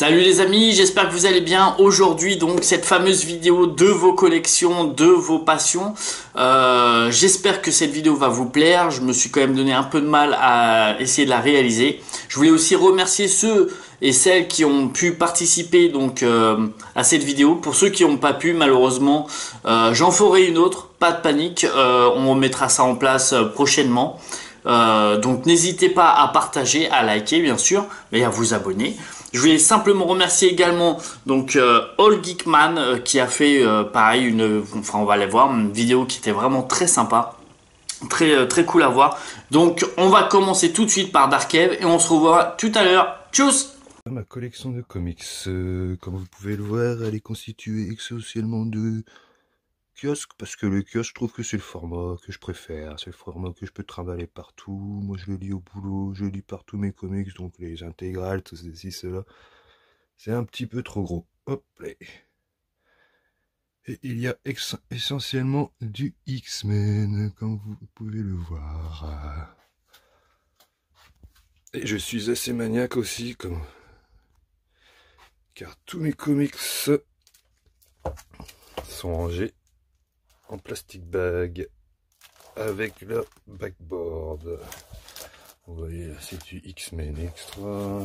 Salut les amis, j'espère que vous allez bien. Aujourd'hui donc cette fameuse vidéo de vos collections, de vos passions. J'espère que cette vidéo va vous plaire. Je me suis quand même donné un peu de mal à essayer de la réaliser. Je voulais aussi remercier ceux et celles qui ont pu participer donc à cette vidéo. Pour ceux qui n'ont pas pu malheureusement, j'en ferai une autre, pas de panique. On remettra ça en place prochainement. Donc n'hésitez pas à partager, à liker bien sûr, mais à vous abonner. Je voulais simplement remercier également donc Old-Geek-Man qui a fait pareil enfin on va aller voir une vidéo qui était vraiment très sympa, très cool à voir. Donc on va commencer tout de suite par Dark Eve et on se revoit tout à l'heure. Tchuss. Ma collection de comics, comme vous pouvez le voir, elle est constituée essentiellement de kiosque, parce que le kiosque, je trouve que c'est le format que je préfère, c'est le format que je peux trimballer partout. Moi je le lis au boulot, je lis partout mes comics, donc les intégrales, tout ceci, cela, c'est un petit peu trop gros. Hop là. Et il y a essentiellement du X-Men, comme vous pouvez le voir. Et je suis assez maniaque aussi, car tous mes comics sont rangés en plastic bag avec le backboard. Vous voyez, c'est du X-Men extra,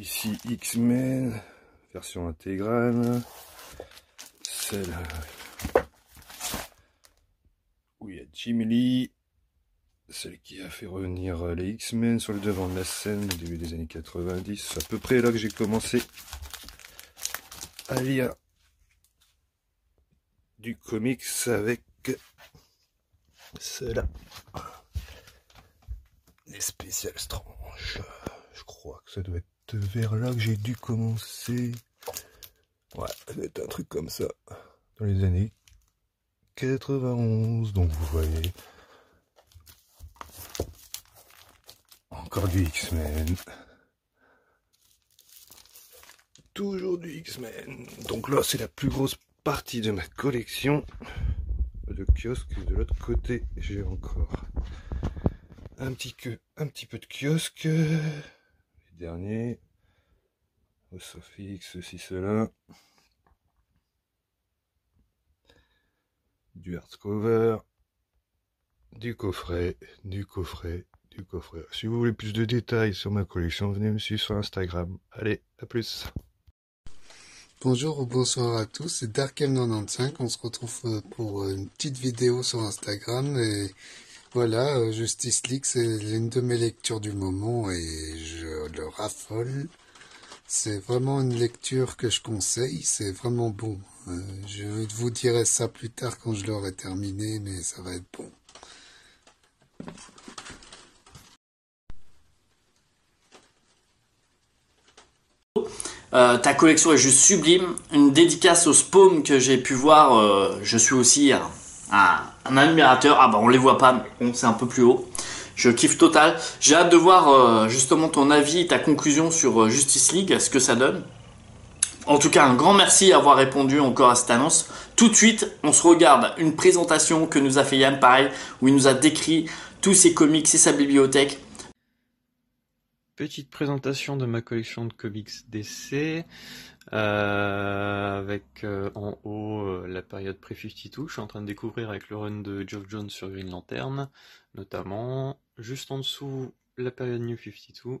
ici X-Men version intégrale, celle où il y a Jim Lee, celle qui a fait revenir les X-Men sur le devant de la scène au début des années 90, à peu près là que j'ai commencé à lire du comics, avec cela, les spéciales stranges. Je crois que ça doit être vers là que j'ai dû commencer. Ouais, ça doit être un truc comme ça, dans les années 91. Donc vous voyez, encore du X-Men, toujours du X-Men. Donc là c'est la plus grosse partie de ma collection de kiosques. De l'autre côté j'ai encore un petit peu de kiosques, les derniers au Sofix, ceci cela, du hardcover, du coffret. Si vous voulez plus de détails sur ma collection, venez me suivre sur Instagram. Allez, à plus. Bonjour ou bonsoir à tous, c'est DarkM95, on se retrouve pour une petite vidéo sur Instagram et voilà, Justice League, c'est l'une de mes lectures du moment et je le raffole. C'est vraiment une lecture que je conseille, c'est vraiment bon. Je vous dirai ça plus tard quand je l'aurai terminé, mais ça va être bon. Ta collection est juste sublime. Une dédicace au Spawn que j'ai pu voir. Je suis aussi un admirateur. Ah bah on les voit pas, mais bon, c'est un peu plus haut. Je kiffe total. J'ai hâte de voir justement ton avis, ta conclusion sur Justice League, ce que ça donne. En tout cas, un grand merci d'avoir répondu encore à cette annonce. Tout de suite, on se regarde une présentation que nous a fait Yann, pareil, où il nous a décrit tous ses comics et sa bibliothèque. Petite présentation de ma collection de comics DC, avec en haut la période pré-52, je suis en train de découvrir avec le run de Geoff Jones sur Green Lantern, notamment, juste en dessous la période New 52,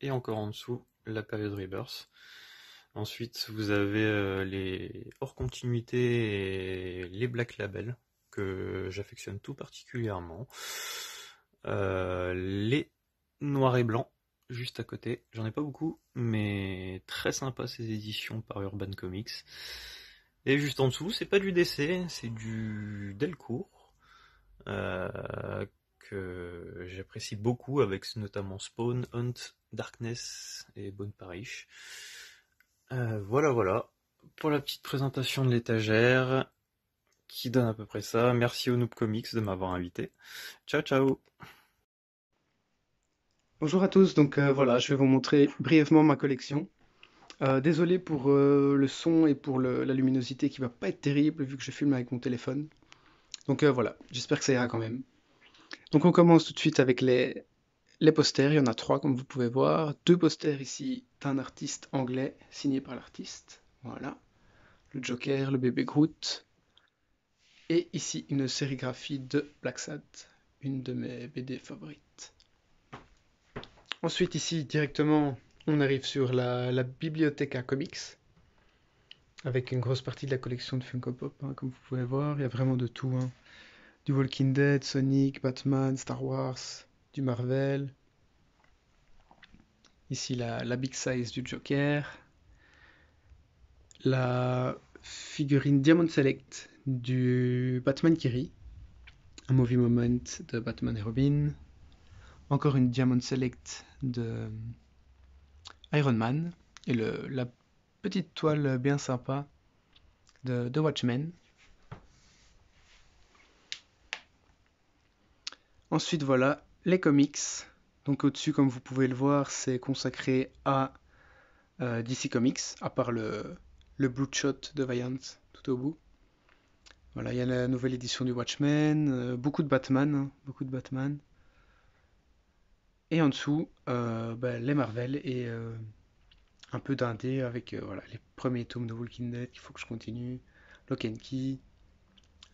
et encore en dessous la période Rebirth. Ensuite vous avez les hors continuité et les Black Label, que j'affectionne tout particulièrement, les noir et blanc, juste à côté. J'en ai pas beaucoup, mais très sympa ces éditions par Urban Comics. Et juste en dessous, c'est pas du DC, c'est du Delcourt, que j'apprécie beaucoup, avec notamment Spawn, Hunt, Darkness et Bonne Parish. Voilà pour la petite présentation de l'étagère, qui donne à peu près ça. Merci au Noob Comics de m'avoir invité. Ciao. Bonjour à tous, donc voilà, je vais vous montrer brièvement ma collection. Désolé pour le son et pour la luminosité qui va pas être terrible vu que je filme avec mon téléphone. Donc voilà, j'espère que ça ira quand même. Donc on commence tout de suite avec les, les posters, il y en a 3 comme vous pouvez voir. 2 posters ici d'un artiste anglais signé par l'artiste. Voilà. Le Joker, le bébé Groot. Et ici une sérigraphie de Blacksad, une de mes BD favorites. Ensuite ici directement on arrive sur la bibliothèque à comics, avec une grosse partie de la collection de Funko Pop, hein, comme vous pouvez voir, il y a vraiment de tout, hein. Du Walking Dead, Sonic, Batman, Star Wars, du Marvel. Ici la big size du Joker. La figurine Diamond Select du Batman qui rit. Un Movie Moment de Batman et Robin. Encore une Diamond Select de Iron Man. Et la petite toile bien sympa de Watchmen. Ensuite voilà les comics. Donc au-dessus, comme vous pouvez le voir, c'est consacré à DC Comics, à part le Bloodshot de Valiant tout au bout. Voilà, il y a la nouvelle édition du Watchmen, beaucoup de Batman, hein, beaucoup de Batman. Et en dessous, les Marvel et un peu d'indé avec les premiers tomes de Walking Dead, il faut que je continue, Lock and Key,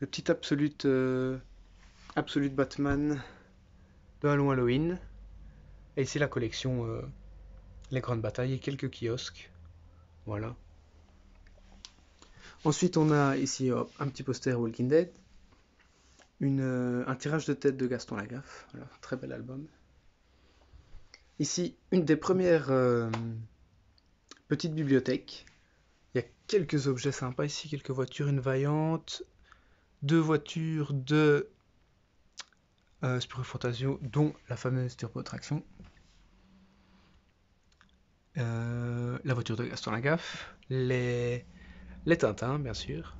le petit Absolute Batman de Halo Halloween, et ici la collection Les Grandes Batailles et quelques kiosques, voilà. Ensuite on a ici un petit poster Walking Dead, un tirage de tête de Gaston Lagaffe, voilà, très bel album. Ici une des premières... petite bibliothèque, il y a quelques objets sympas ici, quelques voitures, une Vaillante, 2 voitures de Spirou et Fantasio, dont la fameuse turbo-traction, la voiture de Gaston Lagaffe, les Tintins bien sûr.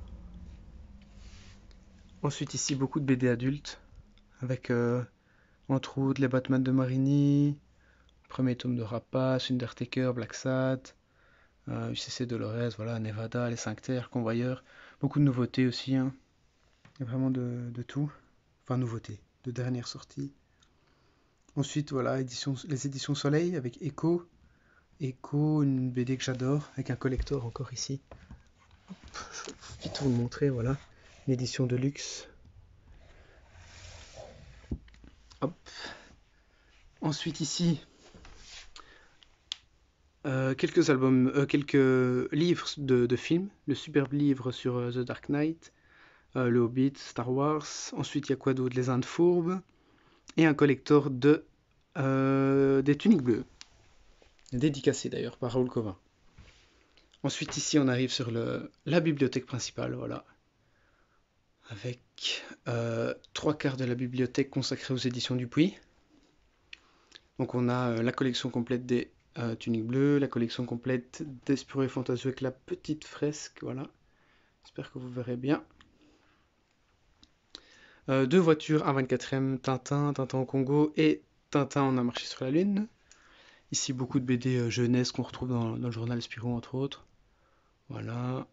Ensuite ici beaucoup de BD adultes, avec entre autres les Batman de Marini, premier tome de Rapace, Undertaker, Blacksad, UCC Dolores, voilà, Nevada, les 5 terres, Convoyeur, beaucoup de nouveautés aussi, hein. Il y a vraiment de tout, enfin nouveautés, de dernière sortie. Ensuite voilà, les éditions Soleil avec Echo, une BD que j'adore, avec un collector encore ici. Hop, je vais vite vous le montrer, voilà, une édition de luxe. Hop. Ensuite ici... quelques albums, quelques livres de films, le superbe livre sur The Dark Knight, le Hobbit, Star Wars, ensuite il y a quoi d'autre, les Indes Fourbes, et un collector des Tuniques Bleues, dédicacé d'ailleurs par Raoul Covin. Ensuite ici on arrive sur la bibliothèque principale, voilà, avec 3/4 de la bibliothèque consacrée aux éditions Dupuis. Donc on a la collection complète des Tunique Bleue, la collection complète d'Espirou et Fantasio avec la petite fresque, voilà, j'espère que vous verrez bien. 2 voitures, un 24e, Tintin au Congo et Tintin on a marché sur la lune. Ici beaucoup de BD jeunesse qu'on retrouve dans le journal Spirou entre autres, voilà.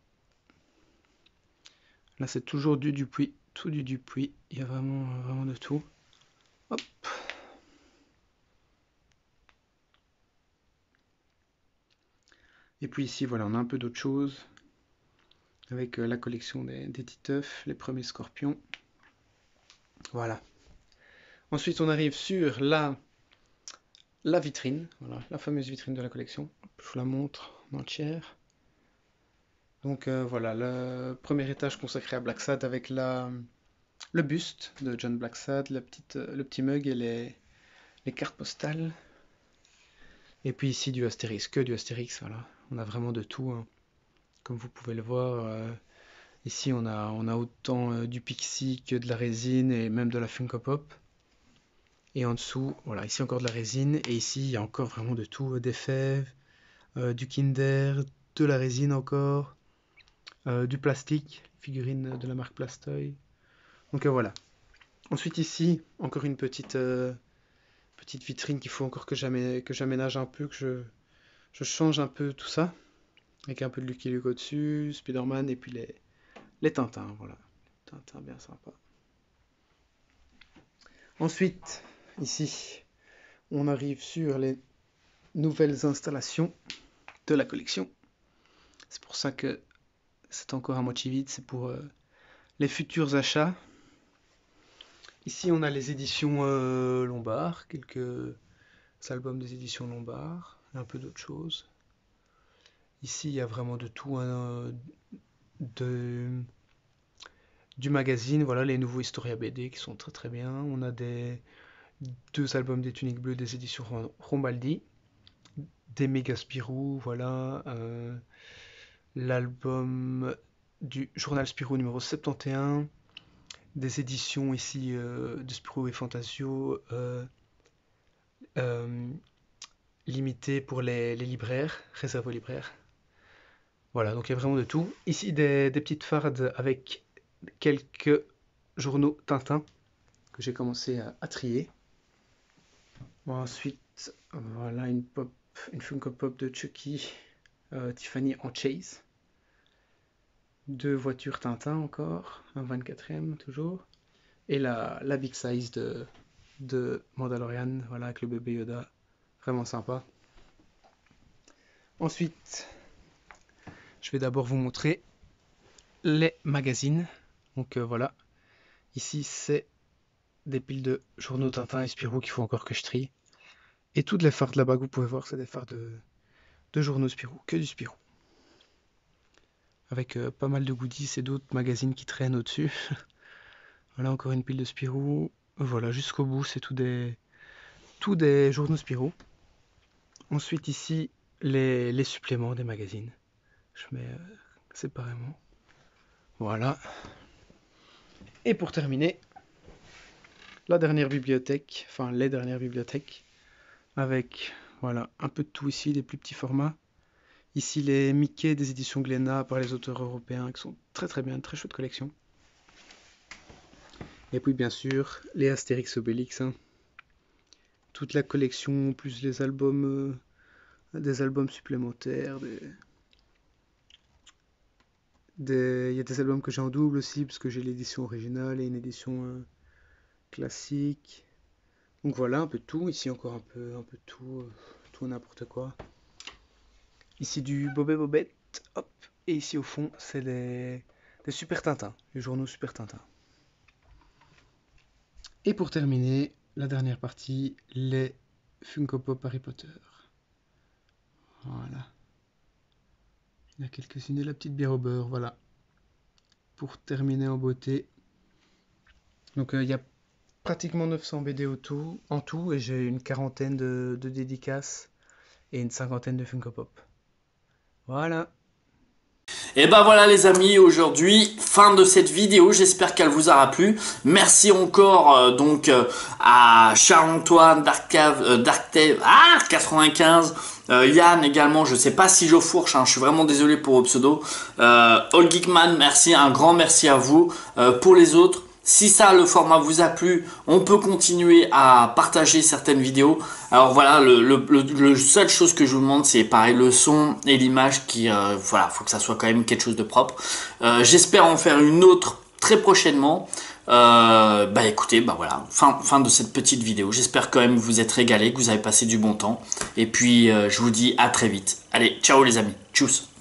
Là c'est toujours du Dupuis, tout du Dupuis, il y a vraiment de tout. Hop. Et puis ici, voilà, on a un peu d'autres choses, avec la collection des Titeufs, les premiers Scorpions, voilà. Ensuite, on arrive sur la vitrine, voilà, la fameuse vitrine de la collection. Je vous la montre en entière. Donc voilà, le premier étage consacré à Blacksad avec le buste de John Blacksad, le petit mug et les cartes postales. Et puis ici du Astérix, voilà. On a vraiment de tout, hein. Comme vous pouvez le voir, ici on a autant du pixie que de la résine et même de la Funko Pop. Et en dessous, voilà, ici encore de la résine, et ici il y a encore vraiment de tout, des fèves, du Kinder, de la résine encore, du plastique, figurine de la marque Plastoy. Donc voilà. Ensuite ici, encore une petite vitrine qu'il faut encore que j'aménage un peu, que je change un peu tout ça, avec un peu de Lucky Luke au-dessus, Spider-Man et puis les Tintins, voilà, Tintins bien sympa. Ensuite, ici, On arrive sur les nouvelles installations de la collection. C'est pour ça que c'est encore à moitié vide, c'est pour les futurs achats. Ici on a les éditions Lombard, quelques albums des éditions Lombard, un peu d'autres choses. Ici il y a vraiment de tout, hein, du magazine, voilà les nouveaux Historia BD qui sont très très bien. On a des deux albums des Tuniques Bleues des éditions Rombaldi, des méga Spirou, voilà, l'album du journal Spirou numéro 71, des éditions ici de Spirou et Fantasio limitées pour les libraires, réserve aux libraires. Voilà, donc il y a vraiment de tout. Ici des petites fardes avec quelques journaux Tintin que j'ai commencé à trier. Bon, ensuite, voilà une Funko Pop de Chucky, Tiffany en Chase. Deux voitures Tintin encore, un 24e toujours. Et la Big Size de Mandalorian, voilà, avec le bébé Yoda. Vraiment sympa. Ensuite, je vais d'abord vous montrer les magazines. Donc voilà, ici c'est des piles de journaux Tintin et Spirou qu'il faut encore que je trie. Et toutes les fardes là-bas que vous pouvez voir, c'est des fardes de journaux Spirou, que du Spirou. Avec pas mal de goodies et d'autres magazines qui traînent au-dessus. Voilà encore une pile de Spirou. Voilà, jusqu'au bout, c'est tous des journaux Spirou. Ensuite ici, les suppléments des magazines. Je mets séparément. Voilà. Et pour terminer, la dernière bibliothèque, enfin les dernières bibliothèques, avec voilà un peu de tout ici, des plus petits formats. Ici les Mickey des éditions Glénat par les auteurs européens qui sont très très bien, très chouette collection. Et puis bien sûr les Astérix Obélix, hein. Toute la collection plus les albums, des albums supplémentaires. Il y a des albums que j'ai en double aussi parce que j'ai l'édition originale et une édition classique. Donc voilà un peu de tout. Ici encore un peu de tout, tout n'importe quoi. Ici du Bobet Bobette, hop, et ici au fond c'est des Super Tintin, les journaux Super Tintin. Et pour terminer, la dernière partie, les Funko Pop Harry Potter. Voilà. Il y a quelques-unes, la petite bière au beurre, voilà. Pour terminer en beauté. Donc il y a pratiquement 900 BD en tout, et j'ai une quarantaine de dédicaces et une cinquantaine de Funko Pop. Voilà. Et ben voilà les amis, aujourd'hui, fin de cette vidéo, j'espère qu'elle vous aura plu. Merci encore à Charles-Antoine, DarkM95, Yann également, je sais pas si je fourche, hein, je suis vraiment désolé pour vos pseudos. Old-Geek-Man, merci, un grand merci à vous. Pour les autres, si ça, le format vous a plu, on peut continuer à partager certaines vidéos. Alors voilà, le seule chose que je vous demande, c'est pareil, le son et l'image qui, voilà, faut que ça soit quand même quelque chose de propre. J'espère en faire une autre très prochainement. Bah écoutez, bah voilà, fin de cette petite vidéo. J'espère quand même que vous êtes régalés, que vous avez passé du bon temps. Et puis, je vous dis à très vite. Allez, ciao les amis, tchuss.